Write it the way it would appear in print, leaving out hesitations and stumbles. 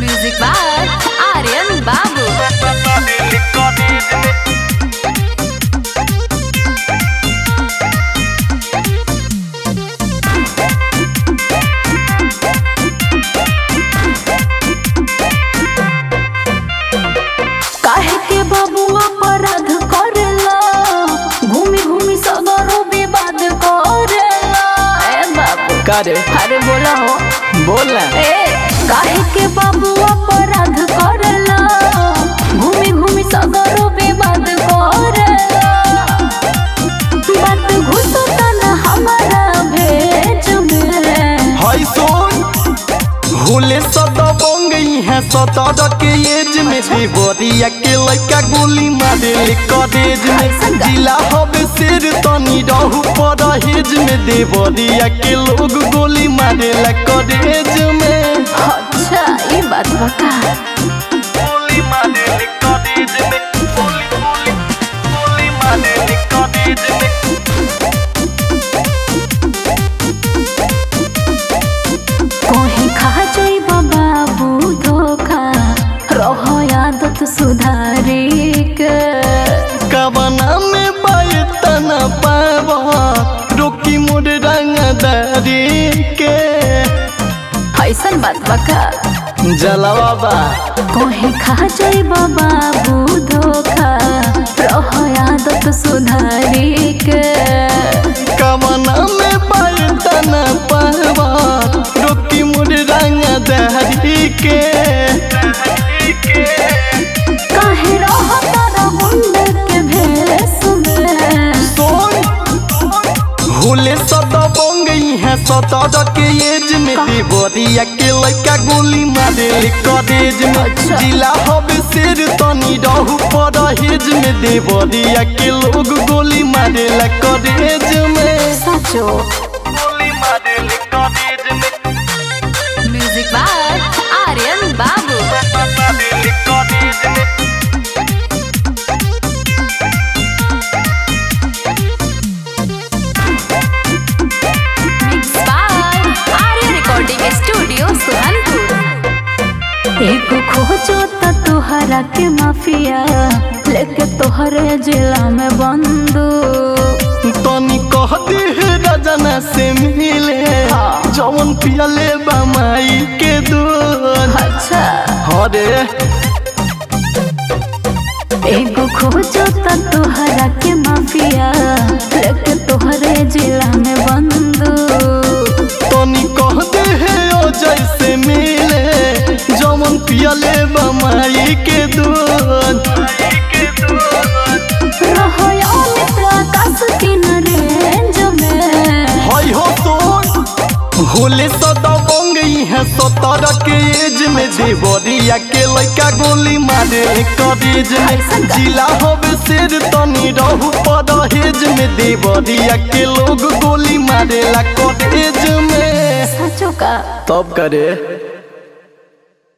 Music by Aryan बाबू। अरे बोला हो बोला काहे के बाबू अपराध करला, घूमी घूमी सगरो विवाद करला। बात घुसो त न हमारा भेज में हई सुन होले सत बंगई है सतर के एज में देवरिया के लइका गोली मारेले कॉलेज में। जिला होबे सिर तनी रहू परहेज में देवरिया के लोग गोली मारेला कॉलेज में। अच्छा ये बात बता गोली मारेले कॉलेज में गोली मारेले कॉलेज में। ऐसन बात बका जला बाबा कोहे खा जाए बाबा धोखा रहो आदत सुधारे के। कमना में पायतना पावा रोकी मुड़ रंग दहरी के। काहे रहो तारा मुंड के भेस में सोन होले सत बंगई है सतर के एज में देवरिया के लइका गोली मारेले कॉलेज में। जिला होबे सिर तनी रहू परहेज में देवरिया के लोग गोली मारेला कॉलेज में। सचो गोली मारेले कॉलेज में। Music by Aryan Babu. एक खोजो त तोहरा के माफिया लेके तोहरे जिला में बंदू। तनी कह दे रजना से मिले जवन पियाले बमाई के दूध। अच्छा हरे एक खोजो त तोहरा के माफिया लेके तोहरे जिला में बंदू। तनी कह दे ओ जैसे मिले जमन पियाले बमाई के दूध। रहो आकाश की रेंज में हई हो तो होले सत बंगई है सतर के एज में देवरिया के लइका गोली मारेले कॉलेज में। जिला होबे सिर तनी रहू परहेज में देवरिया के लोग गोली मारेला कॉलेज में। सचो का तब करे।